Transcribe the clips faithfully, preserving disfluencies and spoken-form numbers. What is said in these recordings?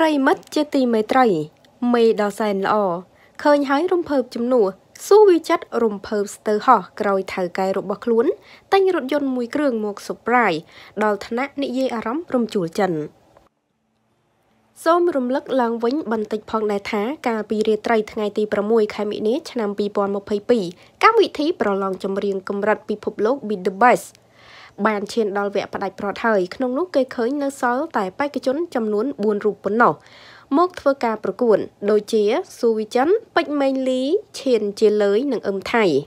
Bày mất chia tì mấy trái, mê đào xanh lò, khơi hái rung phợp chấm nụ, số vi chất rung phợp sơ hò, rồi thở cài rụt bọc luốn, tay rụt dôn mùi cường một sụp rai, đào thân ác nị dê à rắm rung chùa trần. Xôm rung lắc làng vĩnh bằng tịch phong đại thá, ca bì rìa trái thang ngày tì bà mùi khai mỹ nế chà nàm bì bòn một phây bì, các vị thí bà lòng châm riêng cầm rạch bì phục lốc bì the best. Bàn trên đo vẽ bà đạch bà thời, nông lúc cây khởi nơ xóa tại bách cái chốn châm nuốn buồn rụp bốn nổ. Một thơ ca bà cuộn, đôi chế, xu vi chấn, bạch mênh lý, trên chế lới nâng âm thầy.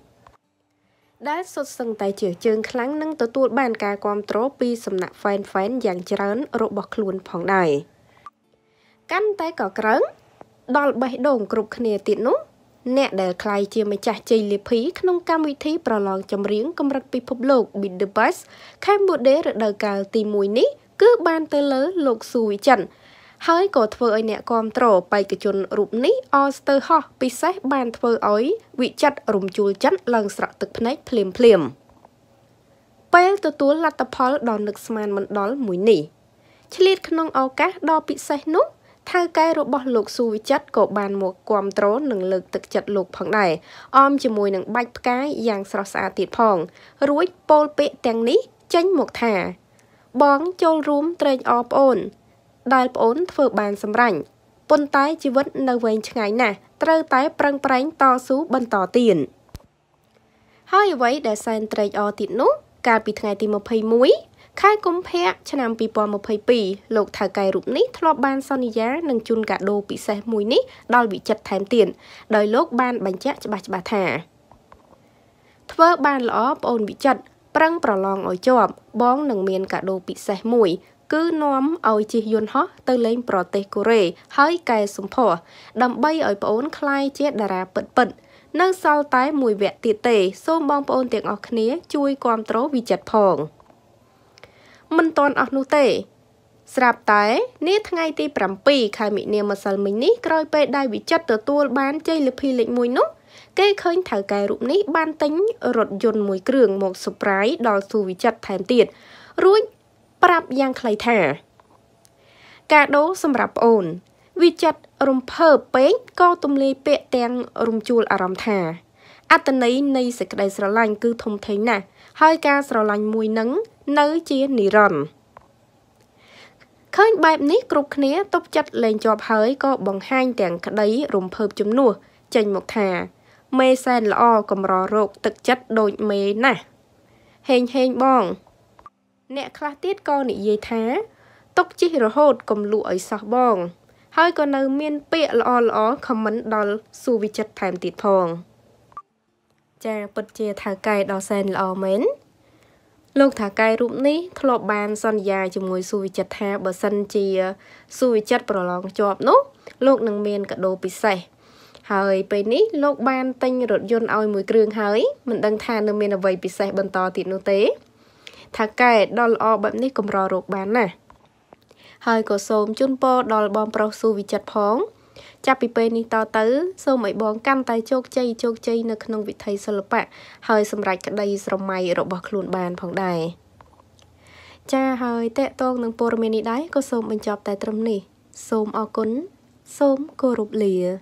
Đã xuất sân tại chiều chương kháng nâng tổ tuột bàn ca quam trố bì xâm nạ phán phán dàng chán rộ bọc luôn phòng đài. Căn tay có cỡng, đo bạch đồn cụp khné tiện nút. Nè đờ khai chia mây chạc chì liệp phí khăn nông cam vị thí bà lòng châm riêng cầm rạch bị phục lục bị the best khai một đế rực đờ cào tìm mùi ní cứ ban tơ lớ lục xù vị chẩn hơi cổ thơ ơi nẹ con trổ bay cái chôn rụp ní o stơ ho bị sách ban thơ ối vị chặt rụm chùa chắn lần sọ tực nách phềm phềm pel tơ túa là tập hó đòn lực sman mần đó mùi ní chì liệt khăn nông o cá đo bị sách nút thay cái rô bọc lục xu vi chất của bàn một quàm trố nâng lực thực chất lục phẳng này, ôm chỉ mùi nâng bạch cái dàng sọ xa tiệt phòng, rủi bôl bệ tàng ní, chánh một thả. Bóng chôl rúm trên ọp ôn, đài ôn phở bàn xâm rảnh, bôn tái chỉ vẫn nâng vệnh chẳng nè, trơ tái prăng pránh to xú bần tỏ tiền. Hai vậy để xanh trên ọ tiệt nút, cả bị thằng ngày tìm một hơi muối. Khai cũng phé, cho nằm bị bò một hơi bì, lột thả cài rụp nít, lọc ban sau ní giá, nâng chun cả đô bị xe mùi nít, đòi bị chật thèm tiền, đời lốt ban bánh chát cho bà cho bà thả. Thơ ban lõ bồn bị chật, prăng bỏ lòng ôi chộp, bóng nâng miền cả đô bị xe mùi, cứ nóm ôi chi dôn hót, tơ lên bỏ tê cô rê, hơi cài xuống phỏ, đầm bay ôi bồn khai chết đà ra bận bận, nâng sau tái mùi vẹt tiệt tề, xôm bong bồn tiếng ọt khné, chui quam trố vì chật phòng. Mình toàn ọc nụ tế. Sạp tế, nít ngay tì bảm bì khai mị nè mà sẵn mình ní rồi bệ đai bị chất tờ tuôn bán chây lịp hi lệnh mùi nút. Kê khơi thảo cài rụm ní ban tính rột dồn mùi cường một sụp rái đo xù vì chất thèm tiệt. Rúi, bạp giang khai thả. Cả đố xâm rạp ồn. Vì chất rùm phở bếch co tùm lê bệ tèng rùm chùl à rõm thả. Ả tân ấy nây sẽ đầy sẵn lành cư thông thế nè. Hơi ca sẵn lành mùi nấng. Nơi chia nỉ rần. Khơi bạp ní cục khné tốc chất lên chọp hới có bằng hai tàng đấy rùm phợp chấm nua chênh một thà. Mê sen lọ cầm rò rột thực chất đôi mê nà. Hên hên bong. Nẹ khá tiết con nị dây thá. Tốc chi rô hột cầm lụ ấy sọ bong. Hơi con nâu miên bịa lọ lọ khâm mấn đo su vi chất thèm tiệt phòng. Chà bật chê thà cài đo sen lọ mến. Lúc thả cây rụm ní, thả lọc bàn xoắn dài cho mùi xui chật thả bởi sân chì xui chật bỏ lòng chọp nốt. Lúc nâng miên cả đồ bị xe. Hời, bây ní, lúc bàn tinh rột dôn oi mùi cường hới. Mình đang thả nâng miên ở vầy bị xe bần to thịt nô tế. Thả cây đo lọ bạm ní cầm rò rột bàn nè. Hời, cổ xôm chôn bò đo bòm bò xui chật phóng. Chạp bị bê ní to tứ, xô mấy bóng cam tay chốc chay chốc chay nâng nông vị thầy xô lập bạc. Hơi xâm rạch đầy rộng mày rộng bọc luôn bàn phòng đài. Chà hơi tệ tôn nâng bồ rô mê ní đáy, cô xôm bên chọc tay trâm ní. Xôm o cún, xôm cô rụp lìa.